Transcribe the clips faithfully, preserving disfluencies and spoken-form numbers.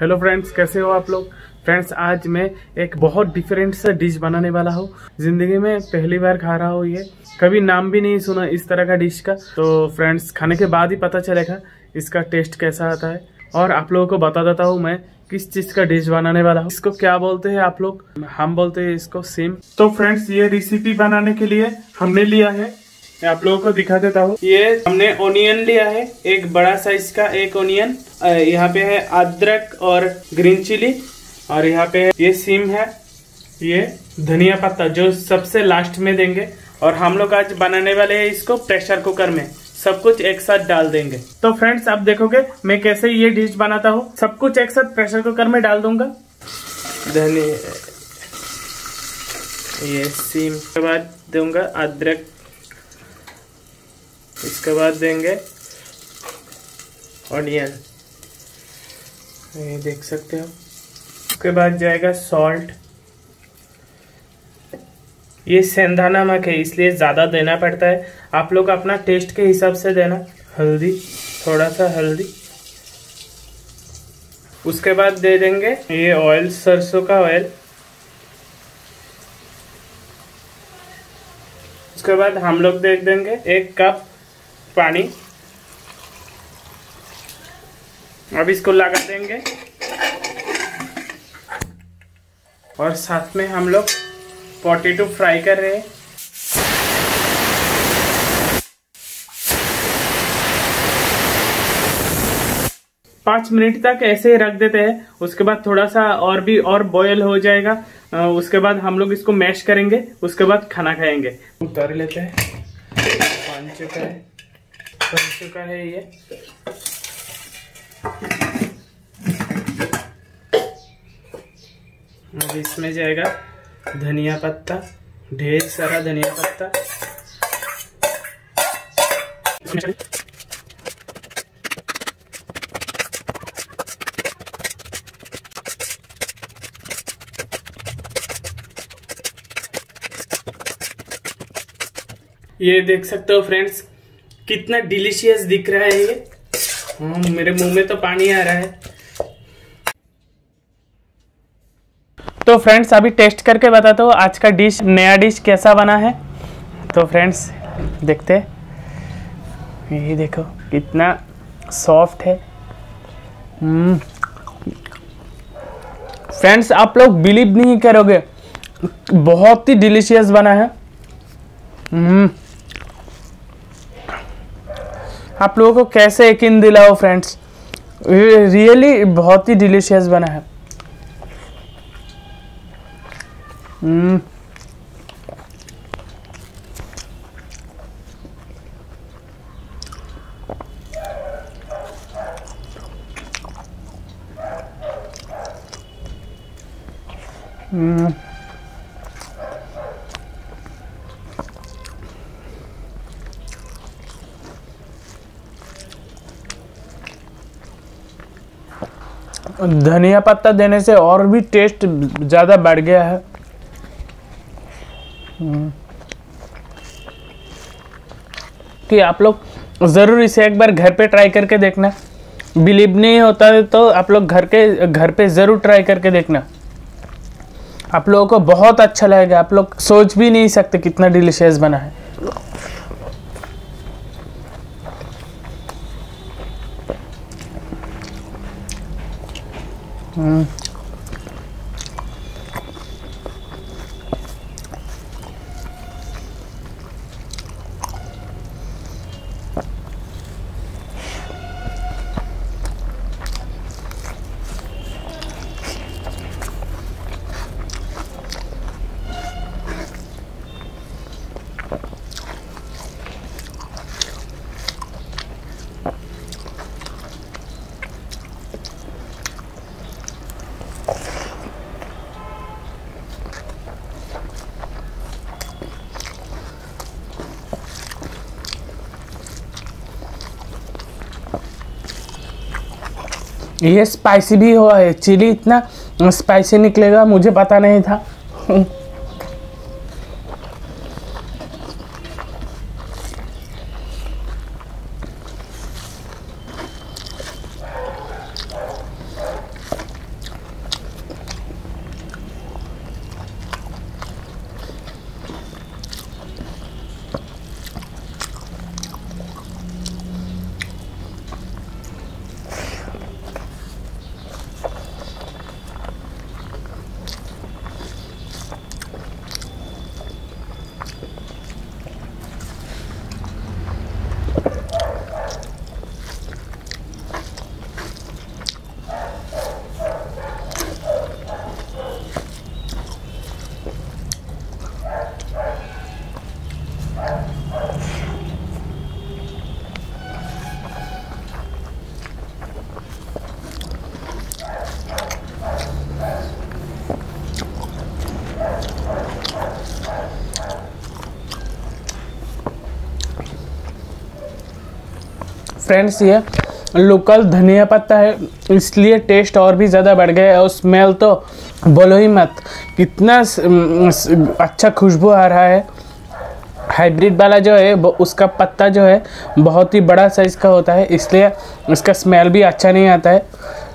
Hello friends, कैसे हो आप लोग। फ्रेंड्स, आज मैं एक बहुत डिफरेंट सा डिश बनाने वाला हूँ। जिंदगी में पहली बार खा रहा हूँ, ये कभी नाम भी नहीं सुना इस तरह का डिश का। तो फ्रेंड्स, खाने के बाद ही पता चलेगा इसका टेस्ट कैसा आता है। और आप लोगों को बता देता हूँ मैं किस चीज़ का डिश बनाने वाला हूँ। इसको क्या बोलते हैं आप लोग? हम बोलते हैं इसको सिम। तो फ्रेंड्स, ये रेसिपी बनाने के लिए हमने लिया है, मैं आप लोगों को दिखा देता हूँ। ये हमने ओनियन लिया है, एक बड़ा साइज का एक ओनियन। यहाँ पे है अदरक और ग्रीन चिली, और यहाँ पे ये सीम है, ये धनिया पत्ता जो सबसे लास्ट में देंगे। और हम लोग आज बनाने वाले हैं इसको प्रेशर कुकर में, सब कुछ एक साथ डाल देंगे। तो फ्रेंड्स, आप देखोगे मैं कैसे ये डिश बनाता हूँ। सब कुछ एक साथ प्रेशर कुकर में डाल दूंगा। धनिया, ये सीम के बाद दूंगा अदरक, इसके बाद देंगे ऑनियन, ये देख सकते हो। उसके बाद जाएगा सॉल्ट। ये सेंधा नमक है इसलिए ज़्यादा देना पड़ता है, आप लोग अपना टेस्ट के हिसाब से देना। हल्दी, थोड़ा सा हल्दी। उसके बाद दे देंगे ये ऑयल, सरसों का ऑयल। उसके बाद हम लोग दे देंगे एक कप पानी। अब इसको लगा देंगे, और साथ में हम लोग पोटैटो फ्राई कर रहे हैं। पाँच मिनट तक ऐसे ही रख देते हैं। उसके बाद थोड़ा सा और भी और बॉयल हो जाएगा। उसके बाद हम लोग इसको मैश करेंगे, उसके बाद खाना खाएंगे। उतार लेते हैं। बन चुका है, बन चुका है ये। अब इसमें जाएगा धनिया पत्ता, ढेर सारा धनिया पत्ता। ये देख सकते हो फ्रेंड्स, कितना डिलीशियस दिख रहा है ये। हाँ, मेरे मुंह में तो पानी आ रहा है। तो फ्रेंड्स, अभी टेस्ट करके बताता हूँ आज का डिश, नया डिश कैसा बना है। तो फ्रेंड्स, देखते हैं। ये देखो कितना सॉफ्ट है। फ्रेंड्स, आप लोग बिलीव नहीं करोगे, बहुत ही डिलीशियस बना है। आप लोगों को कैसे यकीन दिलाओ फ्रेंड्स, रियली बहुत ही डिलीशियस बना है। mm. Mm. धनिया पत्ता देने से और भी टेस्ट ज़्यादा बढ़ गया है। कि आप लोग ज़रूर इसे एक बार घर पे ट्राई करके देखना। बिलीव नहीं होता है तो आप लोग घर के घर पे ज़रूर ट्राई करके देखना, आप लोगों को बहुत अच्छा लगेगा। आप लोग सोच भी नहीं सकते कितना डिलीशियस बना है। Mm. ये स्पाइसी भी हुआ है, चिली इतना स्पाइसी निकलेगा मुझे पता नहीं था। फ्रेंड्स ये लोकल धनिया पत्ता है, इसलिए टेस्ट और भी ज़्यादा बढ़ गया है। और स्मेल तो बोलो ही मत, कितना अच्छा खुशबू आ रहा है। हाइब्रिड वाला जो है उसका पत्ता जो है बहुत ही बड़ा साइज़ का होता है, इसलिए इसका स्मेल भी अच्छा नहीं आता है।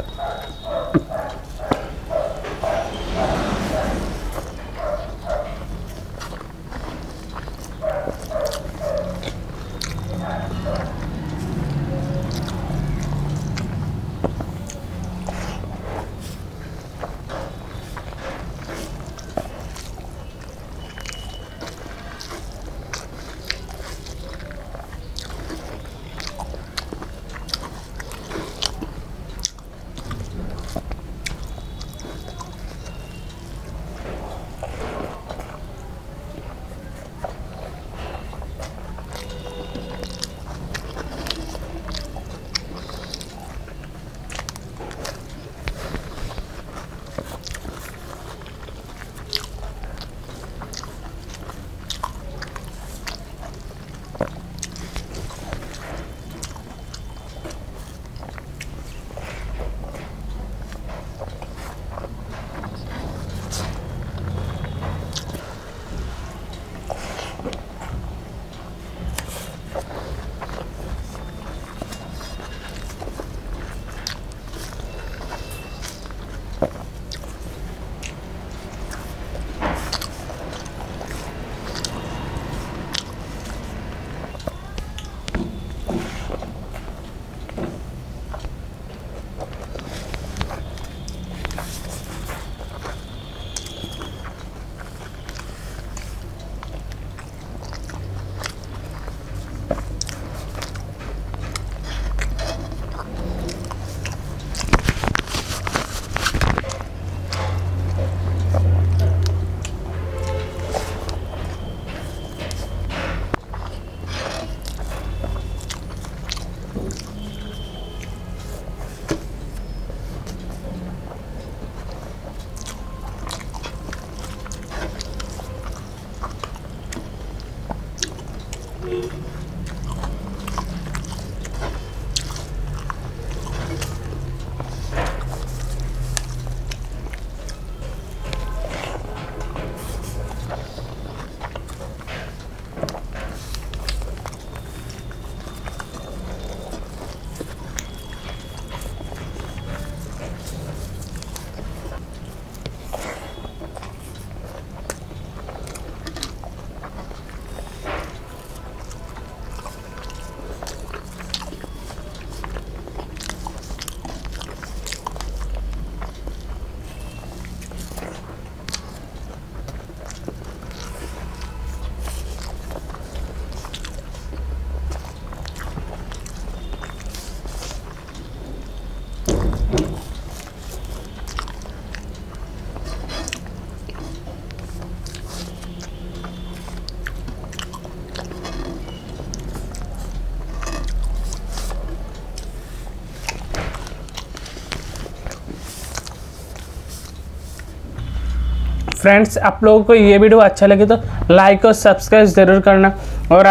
फ्रेंड्स आप लोगों को ये वीडियो अच्छा लगे तो लाइक और सब्सक्राइब ज़रूर करना, और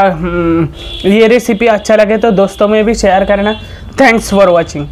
ये रेसिपी अच्छा लगे तो दोस्तों में भी शेयर करना। Thanks for watching.